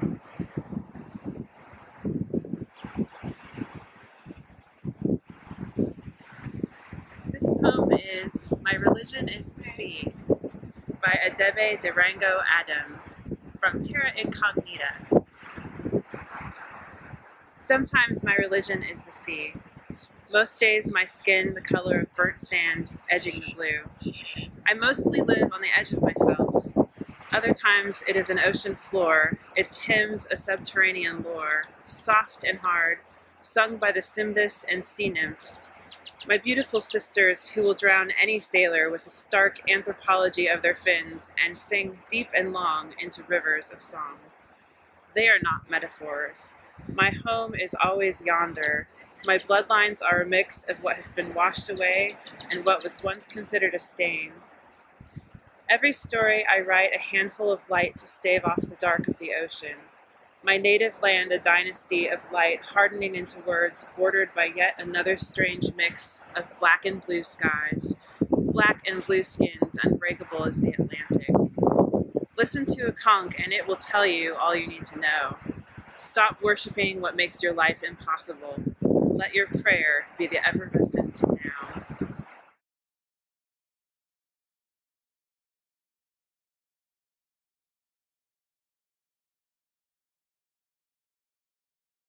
This poem is My Religion is the Sea by Adebe DeRango-Adem from Terra Incognita. Sometimes my religion is the sea. Most days my skin the color of burnt sand, edging the blue. I mostly live on the edge of myself. Other times it is an ocean floor, its hymns a subterranean lore, soft and hard, sung by the cymbus and sea nymphs. My beautiful sisters who will drown any sailor with the stark anthropology of their fins and sing deep and long into rivers of song. They are not metaphors. My home is always yonder. My bloodlines are a mix of what has been washed away and what was once considered a stain. Every story I write a handful of light to stave off the dark of the ocean. My native land, a dynasty of light hardening into words bordered by yet another strange mix of black and blue skies, black and blue skins unbreakable as the Atlantic. Listen to a conch and it will tell you all you need to know. Stop worshiping what makes your life impossible. Let your prayer be the effervescent now.